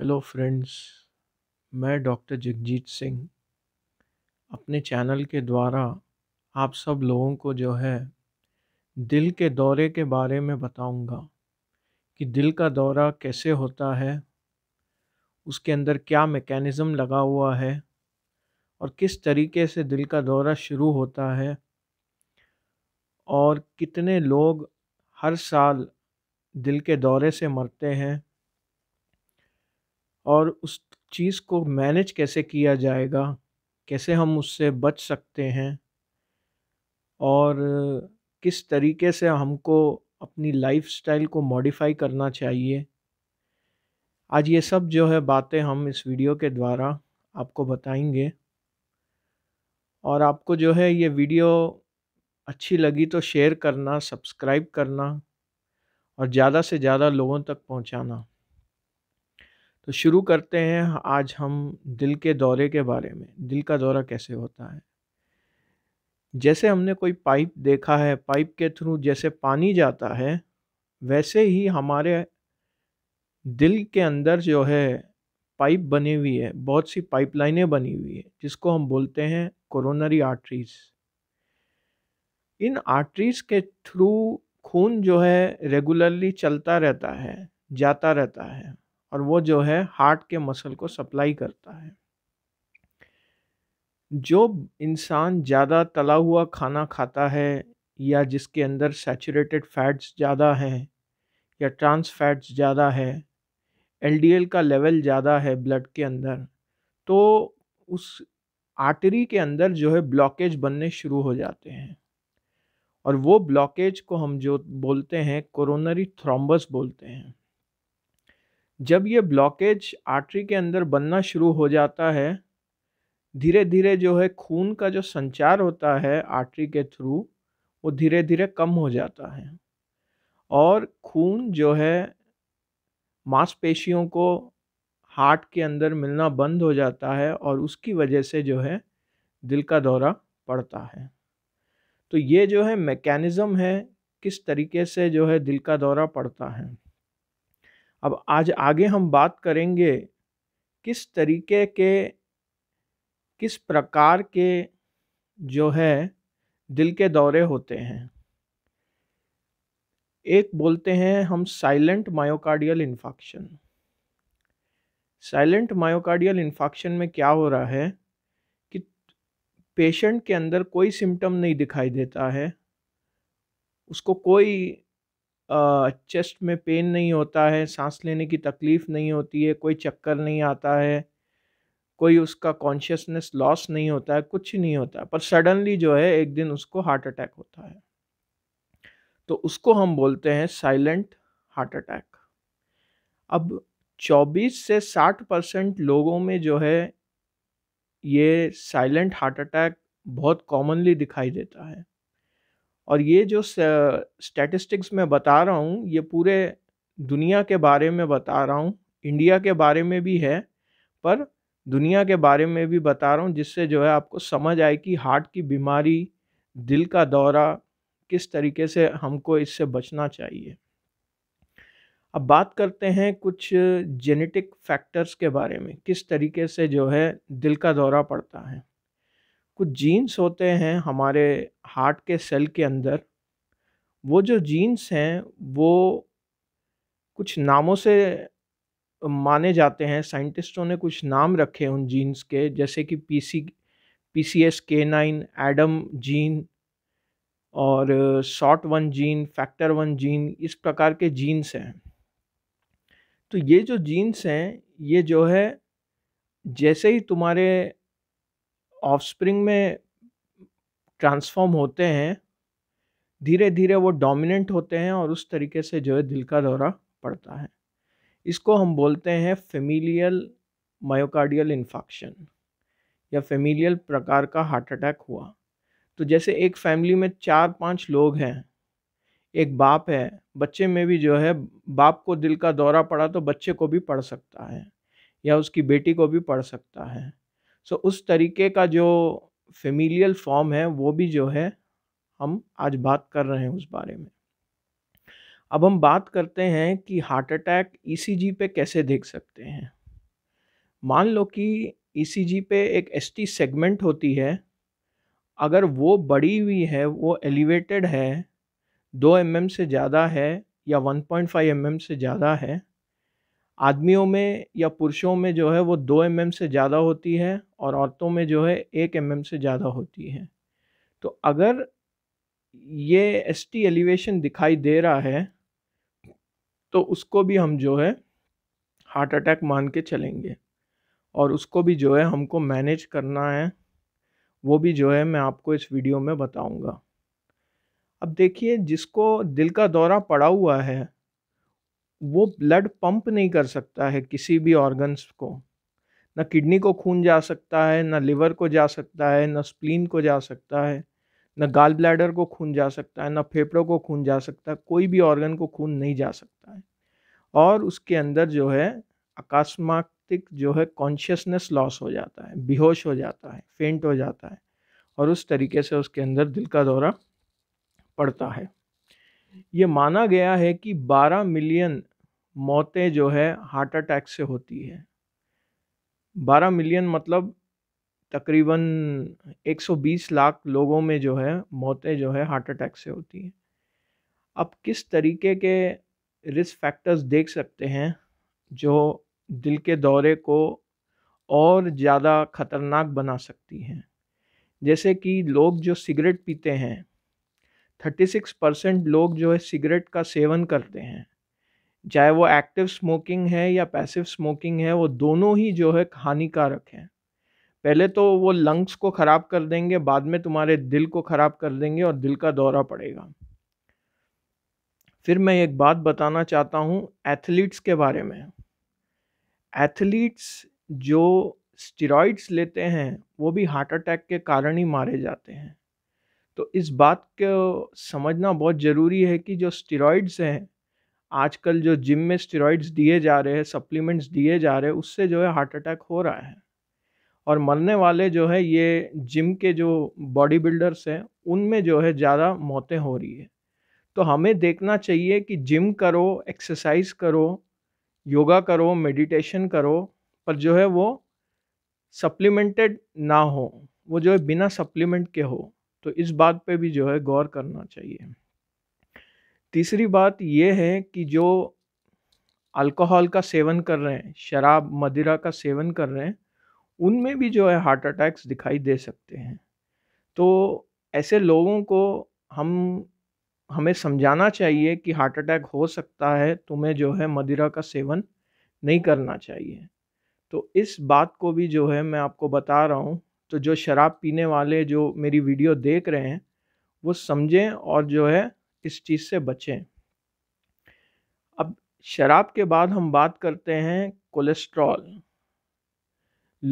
Hello friends, मैं doctor Jagjit Singh अपने channel के द्वारा आप सब लोगों को जो है दिल के दौरे के बारे में बताऊंगा कि दिल का दौरा कैसे होता है, उसके अंदर क्या मैकेनिज़्म लगा हुआ है और किस तरीके से दिल का दौरा शुरू होता है और कितने लोग हर साल दिल के दौरे से मरते हैं और उस चीज़ को मैनेज कैसे किया जाएगा, कैसे हम उससे बच सकते हैं और किस तरीके से हमको अपनी लाइफस्टाइल को मॉडिफाई करना चाहिए। आज ये सब जो है बातें हम इस वीडियो के द्वारा आपको बताएंगे और आपको जो है ये वीडियो अच्छी लगी तो शेयर करना, सब्सक्राइब करना और ज़्यादा से ज़्यादा लोगों तक पहुंचाना। तो शुरू करते हैं आज हम दिल के दौरे के बारे में। दिल का दौरा कैसे होता है? जैसे हमने कोई पाइप देखा है, पाइप के थ्रू जैसे पानी जाता है, वैसे ही हमारे दिल के अंदर जो है पाइप बनी हुई है, बहुत सी पाइपलाइनें बनी हुई है जिसको हम बोलते हैं कोरोनरी आर्टरीज़। इन आर्टरीज़ के थ्रू खून जो है रेगुलरली चलता रहता है, जाता रहता है और वो जो है हार्ट के मसल को सप्लाई करता है। जो इंसान ज़्यादा तला हुआ खाना खाता है या जिसके अंदर सैचुरेटेड फैट्स ज़्यादा हैं या ट्रांस फैट्स ज़्यादा है, एलडीएल का लेवल ज़्यादा है ब्लड के अंदर, तो उस आर्टरी के अंदर जो है ब्लॉकेज बनने शुरू हो जाते हैं और वो ब्लॉकेज को हम जो बोलते हैं कोरोनरी थ्रोम्बस बोलते हैं। जब ये ब्लॉकेज आर्टरी के अंदर बनना शुरू हो जाता है, धीरे धीरे जो है खून का जो संचार होता है आर्टरी के थ्रू वो धीरे धीरे कम हो जाता है और खून जो है मांसपेशियों को हार्ट के अंदर मिलना बंद हो जाता है और उसकी वजह से जो है दिल का दौरा पड़ता है। तो ये जो है मैकेनिज़्म है किस तरीके से जो है दिल का दौरा पड़ता है। अब आज आगे हम बात करेंगे किस तरीके के, किस प्रकार के जो है दिल के दौरे होते हैं। एक बोलते हैं हम silent myocardial infection. Silent myocardial infection में क्या हो रहा है कि पेशेंट के अंदर कोई सिम्टम नहीं दिखाई देता है, उसको कोई चेस्ट में पेन नहीं होता है, सांस लेने की तकलीफ़ नहीं होती है, कोई चक्कर नहीं आता है, कोई उसका कॉन्शियसनेस लॉस नहीं होता है, कुछ नहीं होता है, पर सडनली जो है एक दिन उसको हार्ट अटैक होता है। तो उसको हम बोलते हैं साइलेंट हार्ट अटैक। अब 24 से 60% लोगों में जो है ये साइलेंट हार्ट अटैक बहुत कॉमनली दिखाई देता है और ये जो स्टैटिस्टिक्स में बता रहा हूँ ये पूरे दुनिया के बारे में बता रहा हूँ, इंडिया के बारे में भी है पर दुनिया के बारे में भी बता रहा हूँ, जिससे जो है आपको समझ आए कि हार्ट की बीमारी, दिल का दौरा, किस तरीके से हमको इससे बचना चाहिए। अब बात करते हैं कुछ जेनेटिक फैक्टर्स के बारे में, किस तरीके से जो है दिल का दौरा पड़ता है। कुछ जीन्स होते हैं हमारे हार्ट के सेल के अंदर, वो जो जीन्स हैं वो कुछ नामों से माने जाते हैं, साइंटिस्टों ने कुछ नाम रखे उन जीन्स के, जैसे कि PCSK9 एडम जीन और SORT1 जीन, फैक्टर 1 जीन, इस प्रकार के जीन्स हैं। तो ये जो जीन्स हैं ये जो है जैसे ही तुम्हारे ऑफस्प्रिंग में ट्रांसफॉर्म होते हैं धीरे धीरे वो डोमिनेंट होते हैं और उस तरीके से जो है दिल का दौरा पड़ता है। इसको हम बोलते हैं फेमिलियल मायोकार्डियल इन्फेक्शन या फेमिलियल प्रकार का हार्ट अटैक हुआ। तो जैसे एक फैमिली में 4-5 लोग हैं, एक बाप है, बच्चे में भी जो है बाप को दिल का दौरा पड़ा तो बच्चे को भी पड़ सकता है या उसकी बेटी को भी पड़ सकता है। सो उस तरीके का जो फेमिलियल फॉर्म है वो भी जो है हम आज बात कर रहे हैं उस बारे में। अब हम बात करते हैं कि हार्ट अटैक ECG पे कैसे देख सकते हैं। मान लो कि ईसीजी पे एक एसटी सेगमेंट होती है, अगर वो बड़ी हुई है, वो एलिवेटेड है, 2 mm से ज़्यादा है या 1.5 mm से ज़्यादा है, आदमियों में या पुरुषों में जो है वो 2 mm से ज़्यादा होती है और औरतों में जो है 1 mm से ज़्यादा होती है। तो अगर ये एसटी एलिवेशन दिखाई दे रहा है तो उसको भी हम जो है हार्ट अटैक मान के चलेंगे और उसको भी जो है हमको मैनेज करना है, वो भी जो है मैं आपको इस वीडियो में बताऊंगा। अब देखिए, जिसको दिल का दौरा पड़ा हुआ है वो ब्लड पंप नहीं कर सकता है किसी भी ऑर्गन्स को, ना किडनी को खून जा सकता है, ना लिवर को जा सकता है, ना स्प्लीन को जा सकता है, ना गाल ब्लैडर को खून जा सकता है, ना फेफड़ों को खून जा सकता है, कोई भी ऑर्गन को खून नहीं जा सकता है। और उसके अंदर जो है अकस्मातिक जो है कॉन्शियसनेस लॉस हो जाता है, बेहोश हो जाता है, फेंट हो जाता है और उस तरीके से उसके अंदर दिल का दौरा पड़ता है। ये माना गया है कि 12 मिलियन मौतें जो है हार्ट अटैक से होती है। 12 मिलियन मतलब तकरीबन 120 लाख लोगों में जो है मौतें जो है हार्ट अटैक से होती हैं। अब किस तरीके के रिस्क फैक्टर्स देख सकते हैं जो दिल के दौरे को और ज़्यादा ख़तरनाक बना सकती हैं? जैसे कि लोग जो सिगरेट पीते हैं, 36% लोग जो है सिगरेट का सेवन करते हैं, चाहे वो एक्टिव स्मोकिंग है या पैसिव स्मोकिंग है, वो दोनों ही जो है हानिकारक हैं। पहले तो वो लंग्स को ख़राब कर देंगे, बाद में तुम्हारे दिल को ख़राब कर देंगे और दिल का दौरा पड़ेगा। फिर मैं एक बात बताना चाहता हूँ एथलीट्स के बारे में। एथलीट्स जो स्टेरॉइड्स लेते हैं वो भी हार्ट अटैक के कारण ही मारे जाते हैं। तो इस बात को समझना बहुत ज़रूरी है कि जो स्टेरॉइड्स हैं, आजकल जो जिम में स्टेरॉइड्स दिए जा रहे हैं, सप्लीमेंट्स दिए जा रहे हैं, उससे जो है हार्ट अटैक हो रहा है। और मरने वाले जो है ये जिम के जो बॉडी बिल्डर्स हैं उनमें जो है ज़्यादा मौतें हो रही है। तो हमें देखना चाहिए कि जिम करो, एक्सरसाइज करो, योगा करो, मेडिटेशन करो, पर जो है वो सप्लीमेंटेड ना हो, वो जो है बिना सप्लीमेंट के हो। तो इस बात पे भी जो है गौर करना चाहिए। तीसरी बात ये है कि जो अल्कोहल का सेवन कर रहे हैं, शराब मदिरा का सेवन कर रहे हैं, उनमें भी जो है हार्ट अटैक्स दिखाई दे सकते हैं। तो ऐसे लोगों को हमें समझाना चाहिए कि हार्ट अटैक हो सकता है, तुम्हें जो है मदिरा का सेवन नहीं करना चाहिए। तो इस बात को भी जो है मैं आपको बता रहा हूँ। तो जो शराब पीने वाले जो मेरी वीडियो देख रहे हैं वो समझें और जो है इस चीज़ से बचें। अब शराब के बाद हम बात करते हैं कोलेस्ट्रॉल।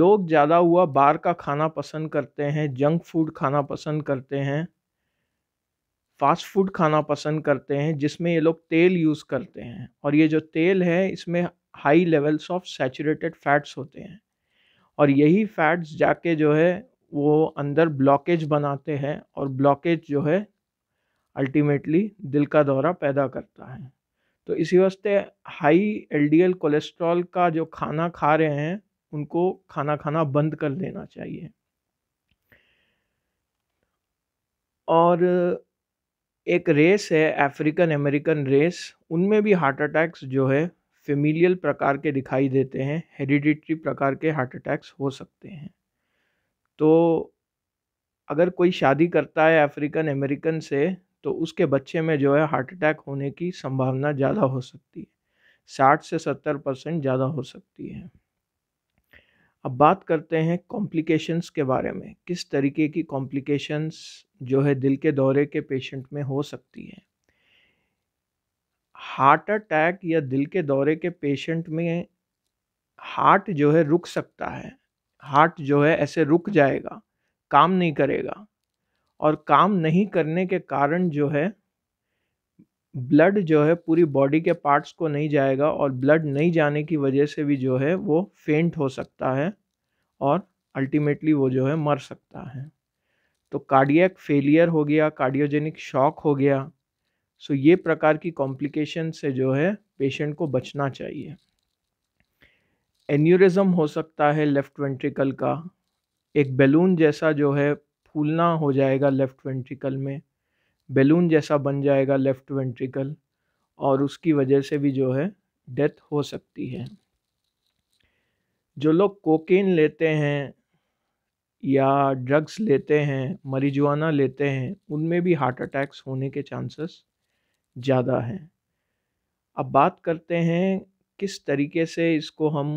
लोग ज़्यादा हुआ बाहर का खाना पसंद करते हैं, जंक फूड खाना पसंद करते हैं, फास्ट फूड खाना पसंद करते हैं, जिसमें ये लोग तेल यूज़ करते हैं। और ये जो तेल है इसमें high levels of saturated fats होते हैं और यही फैट्स जाके जो है वो अंदर ब्लॉकेज बनाते हैं और ब्लॉकेज जो है अल्टीमेटली दिल का दौरा पैदा करता है। तो इसी वास्ते हाई एलडीएल कोलेस्ट्रॉल का जो खाना खा रहे हैं उनको खाना बंद कर देना चाहिए। और एक रेस है अफ्रीकन अमेरिकन रेस, उनमें भी हार्ट अटैक्स जो है फेमिलियल प्रकार के दिखाई देते हैं, हेरिडिटरी प्रकार के हार्ट अटैक्स हो सकते हैं। तो अगर कोई शादी करता है अफ्रीकन अमेरिकन से तो उसके बच्चे में जो है हार्ट अटैक होने की संभावना ज़्यादा हो सकती है, 60 से 70% ज़्यादा हो सकती है। अब बात करते हैं कॉम्प्लिकेशंस के बारे में, किस तरीके की कॉम्प्लिकेशंस जो है दिल के दौरे के पेशेंट में हो सकती है। हार्ट अटैक या दिल के दौरे के पेशेंट में हार्ट जो है रुक सकता है, हार्ट जो है ऐसे रुक जाएगा, काम नहीं करेगा। और काम नहीं करने के कारण जो है ब्लड जो है पूरी बॉडी के पार्ट्स को नहीं जाएगा और ब्लड नहीं जाने की वजह से भी जो है वो फेंट हो सकता है और अल्टीमेटली वो जो है मर सकता है। तो कार्डियक फेलियर हो गया, कार्डियोजेनिक शॉक हो गया, सो ये प्रकार की कॉम्प्लिकेशन से जो है पेशेंट को बचना चाहिए। एन्यूरिज्म हो सकता है लेफ़्ट वेंट्रिकल का, एक बैलून जैसा जो है फूलना हो जाएगा लेफ़्ट वेंट्रिकल में, बैलून जैसा बन जाएगा लेफ़्ट वेंट्रिकल, और उसकी वजह से भी जो है डेथ हो सकती है। जो लोग कोकेन लेते हैं या ड्रग्स लेते हैं, मरिजुआना लेते हैं, उनमें भी हार्ट अटैक्स होने के चांसेस ज़्यादा हैं। अब बात करते हैं किस तरीके से इसको हम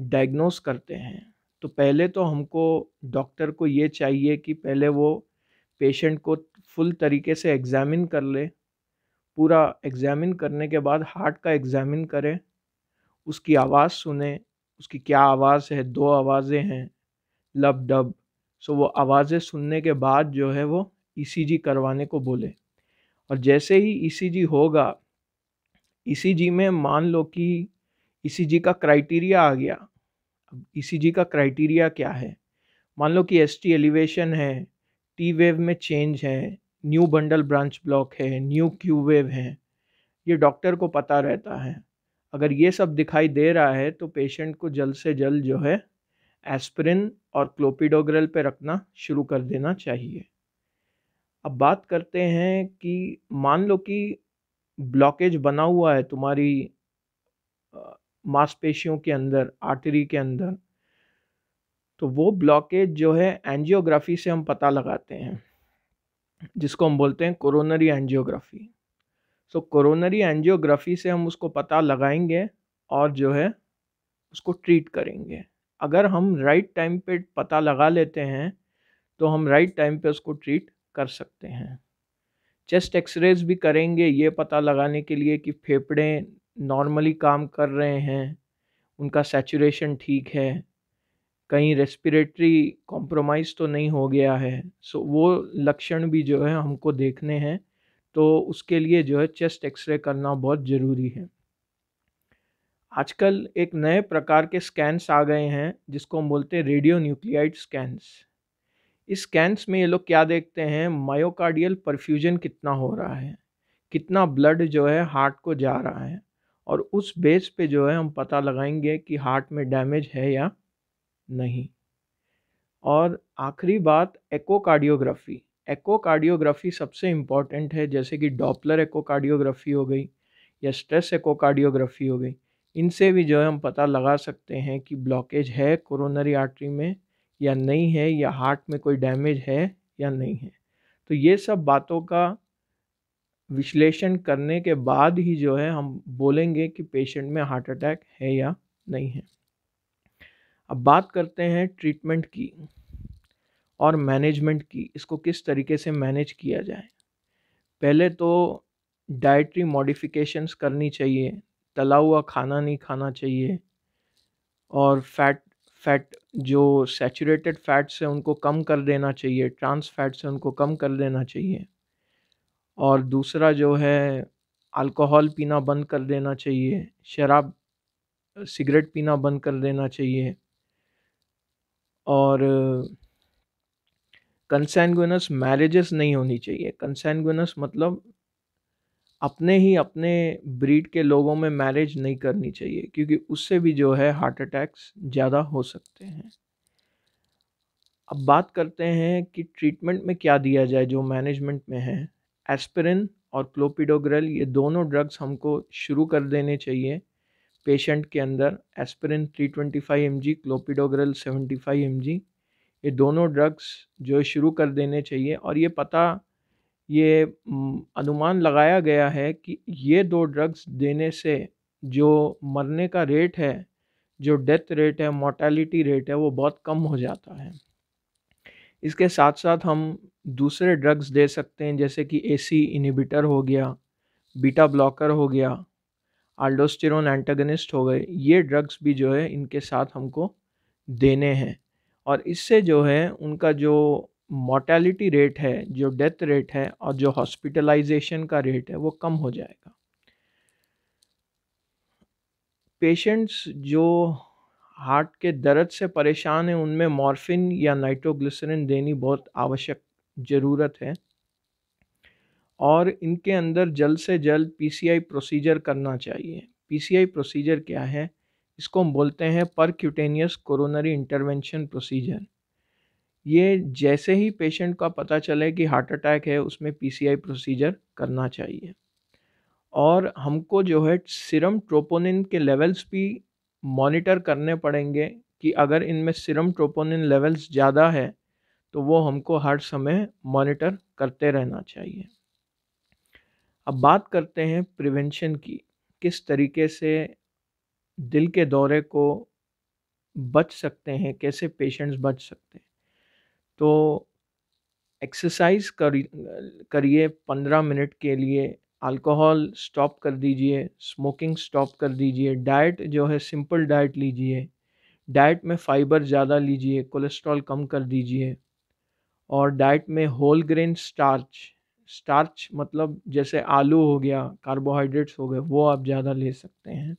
डायग्नोस करते हैं। तो पहले तो हमको डॉक्टर को ये चाहिए कि पहले वो पेशेंट को फुल तरीके से एग्ज़ामिन कर ले, पूरा एग्ज़ामिन करने के बाद हार्ट का एग्ज़ामिन करें, उसकी आवाज़ सुने, उसकी क्या आवाज़ है, दो आवाज़ें हैं लब डब, सो वो आवाज़ें सुनने के बाद जो है वो ईसीजी करवाने को बोले। और जैसे ही ईसीजी होगा, ईसीजी में मान लो कि ईसीजी का क्राइटेरिया आ गया। अब ईसीजी का क्राइटेरिया क्या है, मान लो कि एसटी एलिवेशन है, टी वेव में चेंज है, न्यू बंडल ब्रांच ब्लॉक है, न्यू क्यू वेव है, ये डॉक्टर को पता रहता है। अगर ये सब दिखाई दे रहा है तो पेशेंट को जल्द से जल्द जो है एस्पिरिन और क्लोपिडोग्रेल पे रखना शुरू कर देना चाहिए। अब बात करते हैं कि मान लो कि ब्लॉकेज बना हुआ है तुम्हारी मांसपेशियों के अंदर, आर्टरी के अंदर, तो वो ब्लॉकेज जो है एंजियोग्राफी से हम पता लगाते हैं, जिसको हम बोलते हैं coronary angiography. So coronary angiography से हम उसको पता लगाएंगे और जो है उसको ट्रीट करेंगे। अगर हम राइट टाइम पे पता लगा लेते हैं तो हम राइट टाइम पे उसको ट्रीट कर सकते हैं। चेस्ट एक्सरेज भी करेंगे ये पता लगाने के लिए कि फेफड़े नॉर्मली काम कर रहे हैं, उनका सैचुरेशन ठीक है, कहीं रेस्पिरेटरी कॉम्प्रोमाइज़ तो नहीं हो गया है। सो वो लक्षण भी जो है हमको देखने हैं, तो उसके लिए जो है चेस्ट एक्सरे करना बहुत ज़रूरी है। आजकल एक नए प्रकार के स्कैन्स आ गए हैं जिसको हम बोलते हैं रेडियो न्यूक्लियाइडस्कैंस। इस स्कैन्स में ये लोग क्या देखते हैं, मायोकार्डियल परफ्यूज़न कितना हो रहा है, कितना ब्लड जो है हार्ट को जा रहा है, और उस बेस पे जो है हम पता लगाएंगे कि हार्ट में डैमेज है या नहीं। और आखिरी बात एकोकार्डियोग्राफी। एकोकार्डियोग्राफी सबसे इम्पॉर्टेंट है, जैसे कि डॉपलर इकोकार्डियोग्राफी हो गई या स्ट्रेस इकोकार्डियोग्राफी हो गई, इनसे भी जो है हम पता लगा सकते हैं कि ब्लॉकेज है कोरोनरी आर्टरी में या नहीं है, या हार्ट में कोई डैमेज है या नहीं है। तो ये सब बातों का विश्लेषण करने के बाद ही जो है हम बोलेंगे कि पेशेंट में हार्ट अटैक है या नहीं है। अब बात करते हैं ट्रीटमेंट की और मैनेजमेंट की, इसको किस तरीके से मैनेज किया जाए। पहले तो डाइटरी मॉडिफिकेशंस करनी चाहिए, तला हुआ खाना नहीं खाना चाहिए, और फैट जो सैचुरेटेड फैट्स हैं उनको कम कर देना चाहिए, ट्रांस फैट्स हैं उनको कम कर देना चाहिए। और दूसरा जो है अल्कोहल पीना बंद कर देना चाहिए, शराब सिगरेट पीना बंद कर देना चाहिए, और कंसैंग्विनस मैरिजेस नहीं होनी चाहिए। कंसैंग्विनस मतलब अपने ही अपने ब्रीड के लोगों में मैरिज नहीं करनी चाहिए, क्योंकि उससे भी जो है हार्ट अटैक्स ज़्यादा हो सकते हैं। अब बात करते हैं कि ट्रीटमेंट में क्या दिया जाए। जो मैनेजमेंट में है एस्पिरिन और क्लोपिडोग्रेल, ये दोनों ड्रग्स हमको शुरू कर देने चाहिए पेशेंट के अंदर। एस्पिरिन 325 mg, क्लोपिडोग्रेल 75 mg, ये दोनों ड्रग्स जो शुरू कर देने चाहिए। और ये अनुमान लगाया गया है कि ये दो ड्रग्स देने से जो मरने का रेट है, जो डेथ रेट है, मोर्टेलिटी रेट है, वो बहुत कम हो जाता है। इसके साथ साथ हम दूसरे ड्रग्स दे सकते हैं, जैसे कि एसी इनहिबिटर हो गया, बीटा ब्लॉकर हो गया, आल्डोस्टिरन एंटेगनिस्ट हो गए, ये ड्रग्स भी जो है इनके साथ हमको देने हैं। और इससे जो है उनका जो मॉर्टेलिटी रेट है, जो डेथ रेट है, और जो हॉस्पिटलाइजेशन का रेट है, वो कम हो जाएगा। पेशेंट्स जो हार्ट के दर्द से परेशान हैं उनमें मॉर्फिन या नाइट्रोग्लिसरिन देनी बहुत आवश्यक ज़रूरत है। और इनके अंदर जल्द से जल्द पीसीआई प्रोसीजर करना चाहिए। पीसीआई प्रोसीजर क्या है, इसको हम बोलते हैं पर क्यूटेनियस क्रोनरी इंटरवेंशन प्रोसीजर। ये जैसे ही पेशेंट का पता चले कि हार्ट अटैक है उसमें पीसीआई प्रोसीजर करना चाहिए। और हमको जो है सीरम ट्रोपोनिन के लेवल्स भी मॉनिटर करने पड़ेंगे कि अगर इनमें सीरम ट्रोपोनिन लेवल्स ज़्यादा है तो वो हमको हर समय मॉनिटर करते रहना चाहिए। अब बात करते हैं प्रिवेंशन की, किस तरीके से दिल के दौरे को बच सकते हैं, कैसे पेशेंट्स बच सकते हैं। तो एक्सरसाइज करिए 15 मिनट के लिए, अल्कोहल स्टॉप कर दीजिए, स्मोकिंग स्टॉप कर दीजिए, डाइट जो है सिंपल डाइट लीजिए, डाइट में फ़ाइबर ज़्यादा लीजिए, कोलेस्ट्रॉल कम कर दीजिए। और डाइट में होल ग्रेन स्टार्च मतलब जैसे आलू हो गया, कार्बोहाइड्रेट्स हो गए, वो आप ज़्यादा ले सकते हैं।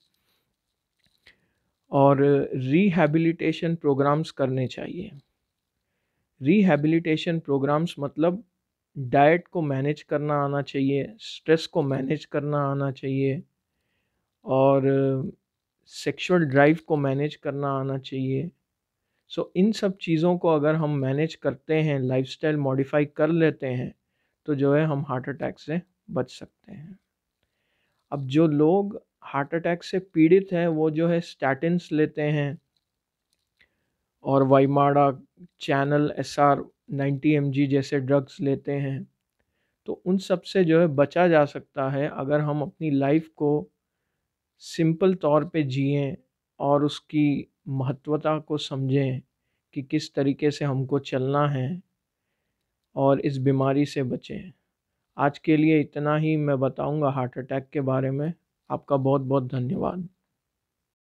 और रिहैबिलिटेशन प्रोग्राम्स करने चाहिए। रिहैबिलिटेशन प्रोग्राम्स मतलब डाइट को मैनेज करना आना चाहिए, स्ट्रेस को मैनेज करना आना चाहिए, और सेक्सुअल ड्राइव को मैनेज करना आना चाहिए। सो इन सब चीज़ों को अगर हम मैनेज करते हैं, लाइफस्टाइल मॉडिफाई कर लेते हैं, तो जो है हम हार्ट अटैक से बच सकते हैं। अब जो लोग हार्ट अटैक से पीड़ित हैं वो जो है स्टैटिंस लेते हैं और वाइमाड़ा चैनल SR 90 mg जैसे ड्रग्स लेते हैं, तो उन सब से जो है बचा जा सकता है अगर हम अपनी लाइफ को सिंपल तौर पे जिएं और उसकी महत्वता को समझें कि किस तरीके से हमको चलना है और इस बीमारी से बचें। आज के लिए इतना ही मैं बताऊंगा हार्ट अटैक के बारे में। आपका बहुत बहुत धन्यवाद।